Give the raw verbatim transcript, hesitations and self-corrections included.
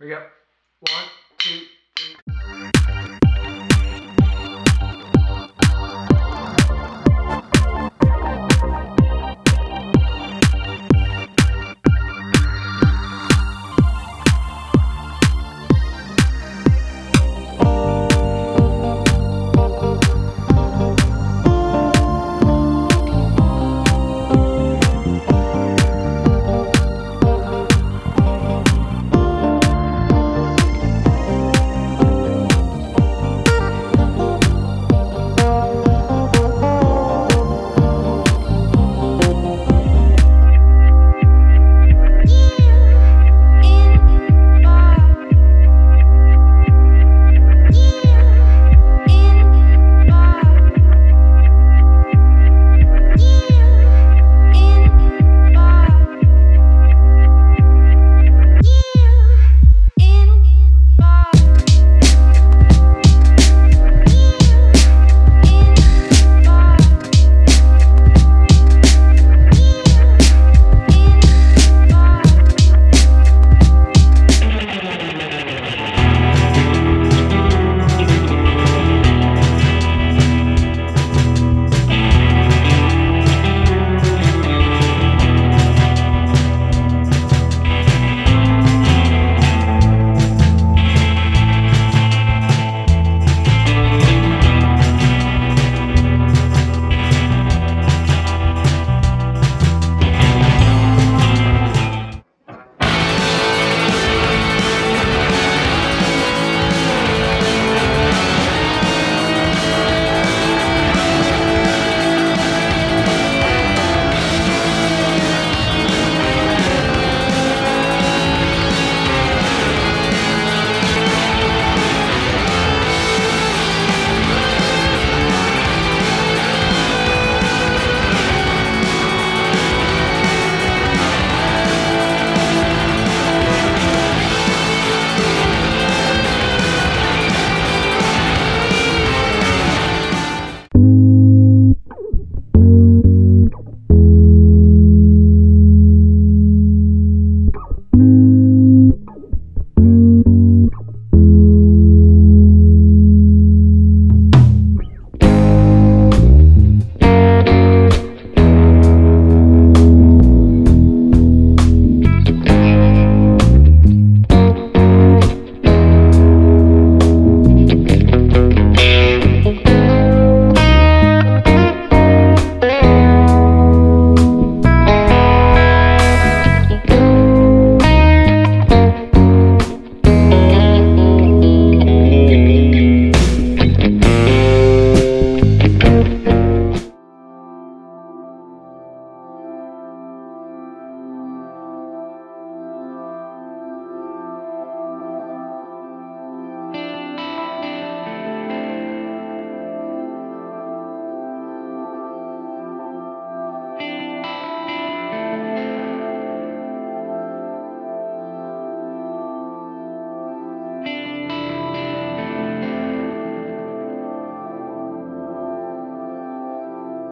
Here we go. One, two,